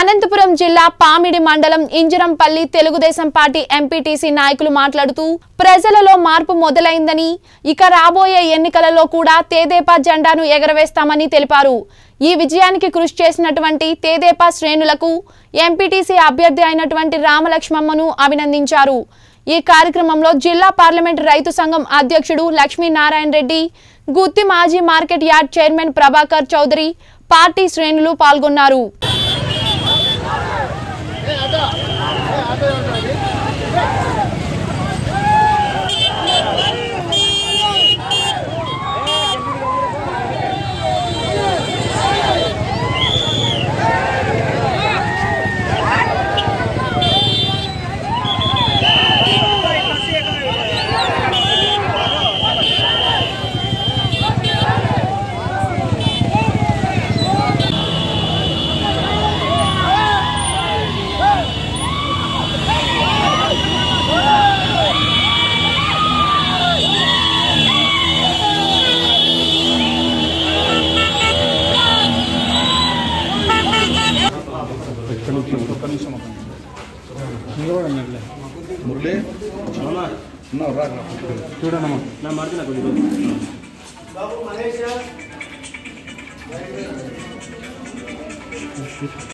అనంతపురం జిల్లా పామిడి మండలం ఇంజరంపల్లి Telugu Desam party MPTC నాయకులు మాట్లాడుతూ ప్రజలలో మార్పు మొదలైందని ఇక రాబోయే ఎన్నికలలో కూడా తేదేపా జెండాను ఎగరవేస్తామని తెలిపారు. ఈ విజయానికి కృషి చేసినటువంటి తేదేపా శ్రేణులకు ఎంపీటీసీ అభ్యర్థి అయినటువంటి రామలక్ష్మమ్మను అభినందించారు. ఈ కార్యక్రమంలో జిల్లా పార్లమెంట్ రైతు సంఘం అధ్యక్షుడు లక్ష్మీనారాయణ రెడ్డి, గుత్తి మాజీ market yard chairman Prabhakar Chowdary, party శ్రేణులు పాల్గొన్నారు.